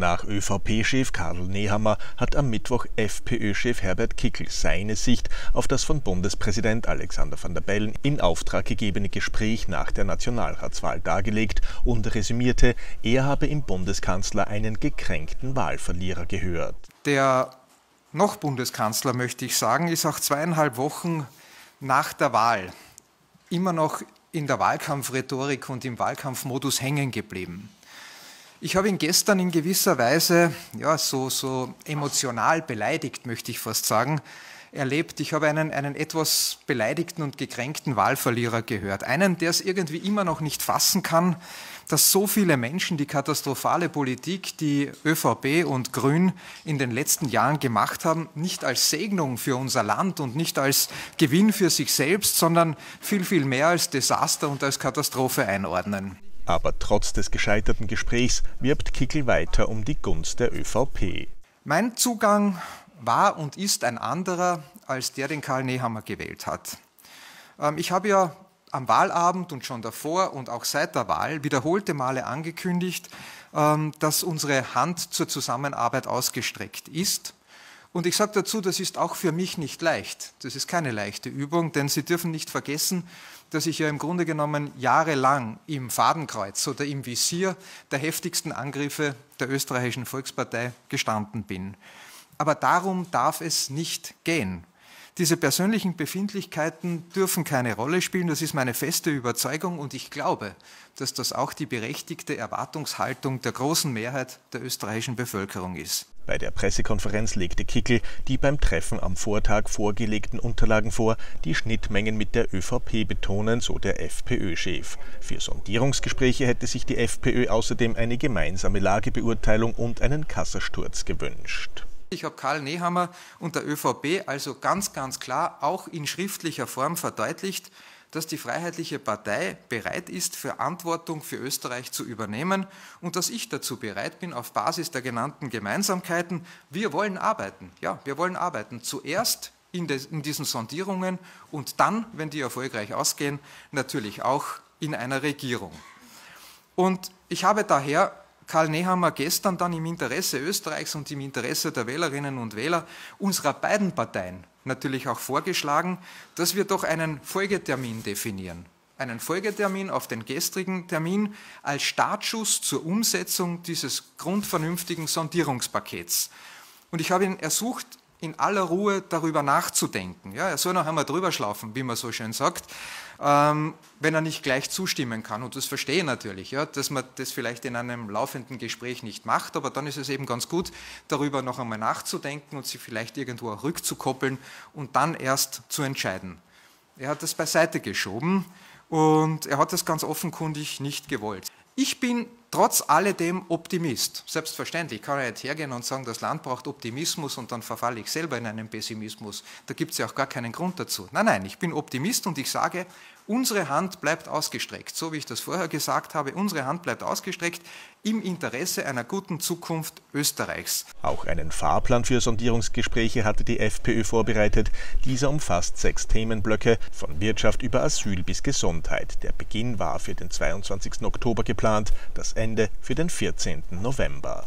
Nach ÖVP-Chef Karl Nehammer hat am Mittwoch FPÖ-Chef Herbert Kickl seine Sicht auf das von Bundespräsident Alexander Van der Bellen in Auftrag gegebene Gespräch nach der Nationalratswahl dargelegt und resümierte, er habe im Bundeskanzler einen gekränkten Wahlverlierer gehört. Der noch Bundeskanzler, möchte ich sagen, ist auch 2,5 Wochen nach der Wahl immer noch in der Wahlkampfrhetorik und im Wahlkampfmodus hängen geblieben. Ich habe ihn gestern in gewisser Weise ja, so emotional beleidigt, möchte ich fast sagen, erlebt. Ich habe einen etwas beleidigten und gekränkten Wahlverlierer gehört. Einen, der es irgendwie immer noch nicht fassen kann, dass so viele Menschen die katastrophale Politik, die ÖVP und Grün in den letzten Jahren gemacht haben, nicht als Segnung für unser Land und nicht als Gewinn für sich selbst, sondern viel, viel mehr als Desaster und als Katastrophe einordnen. Aber trotz des gescheiterten Gesprächs wirbt Kickl weiter um die Gunst der ÖVP. Mein Zugang war und ist ein anderer, als der, den Karl Nehammer gewählt hat. Ich habe ja am Wahlabend und schon davor und auch seit der Wahl wiederholte Male angekündigt, dass unsere Hand zur Zusammenarbeit ausgestreckt ist. Und ich sage dazu, das ist auch für mich nicht leicht. Das ist keine leichte Übung, denn Sie dürfen nicht vergessen, dass ich ja im Grunde genommen jahrelang im Fadenkreuz oder im Visier der heftigsten Angriffe der Österreichischen Volkspartei gestanden bin. Aber darum darf es nicht gehen. Diese persönlichen Befindlichkeiten dürfen keine Rolle spielen, das ist meine feste Überzeugung und ich glaube, dass das auch die berechtigte Erwartungshaltung der großen Mehrheit der österreichischen Bevölkerung ist. Bei der Pressekonferenz legte Kickl die beim Treffen am Vortag vorgelegten Unterlagen vor, die Schnittmengen mit der ÖVP betonen, so der FPÖ-Chef. Für Sondierungsgespräche hätte sich die FPÖ außerdem eine gemeinsame Lagebeurteilung und einen Kassensturz gewünscht. Ich habe Karl Nehammer und der ÖVP also ganz, ganz klar auch in schriftlicher Form verdeutlicht, dass die Freiheitliche Partei bereit ist, Verantwortung für Österreich zu übernehmen und dass ich dazu bereit bin, auf Basis der genannten Gemeinsamkeiten, wir wollen arbeiten. Ja, wir wollen arbeiten. Zuerst in diesen Sondierungen und dann, wenn die erfolgreich ausgehen, natürlich auch in einer Regierung. Und ich habe daher Karl Nehammer gestern dann im Interesse Österreichs und im Interesse der Wählerinnen und Wähler unserer beiden Parteien natürlich auch vorgeschlagen, dass wir doch einen Folgetermin definieren. Einen Folgetermin auf den gestrigen Termin als Startschuss zur Umsetzung dieses grundvernünftigen Sondierungspakets. Und ich habe ihn ersucht, in aller Ruhe darüber nachzudenken. Ja, er soll noch einmal drüber schlafen, wie man so schön sagt, wenn er nicht gleich zustimmen kann. Und das verstehe ich natürlich, ja, dass man das vielleicht in einem laufenden Gespräch nicht macht, aber dann ist es eben ganz gut, darüber noch einmal nachzudenken und sich vielleicht irgendwo auch rückzukoppeln und dann erst zu entscheiden. Er hat das beiseite geschoben und er hat das ganz offenkundig nicht gewollt. Ich bin trotz alledem Optimist. Selbstverständlich, ich kann ja nicht hergehen und sagen, das Land braucht Optimismus und dann verfalle ich selber in einen Pessimismus. Da gibt es ja auch gar keinen Grund dazu. Nein, nein, ich bin Optimist und ich sage, unsere Hand bleibt ausgestreckt. So wie ich das vorher gesagt habe, unsere Hand bleibt ausgestreckt im Interesse einer guten Zukunft Österreichs. Auch einen Fahrplan für Sondierungsgespräche hatte die FPÖ vorbereitet. Dieser umfasst 6 Themenblöcke, von Wirtschaft über Asyl bis Gesundheit. Der Beginn war für den 22. Oktober geplant, das Ende für den 14. November.